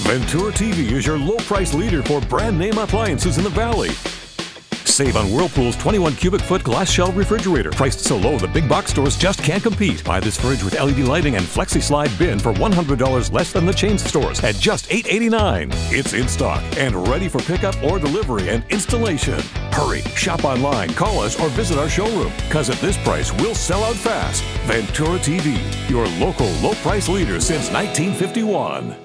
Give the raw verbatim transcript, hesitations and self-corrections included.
Ventura T V is your low-price leader for brand-name appliances in the Valley. Save on Whirlpool's twenty-one cubic foot glass shell refrigerator. Priced so low, the big box stores just can't compete. Buy this fridge with L E D lighting and Flexi-Slide bin for one hundred dollars less than the chain stores at just eight eighty-nine. It's in stock and ready for pickup or delivery and installation. Hurry, shop online, call us, or visit our showroom, because at this price, we'll sell out fast. Ventura T V, your local low-price leader since nineteen fifty-one.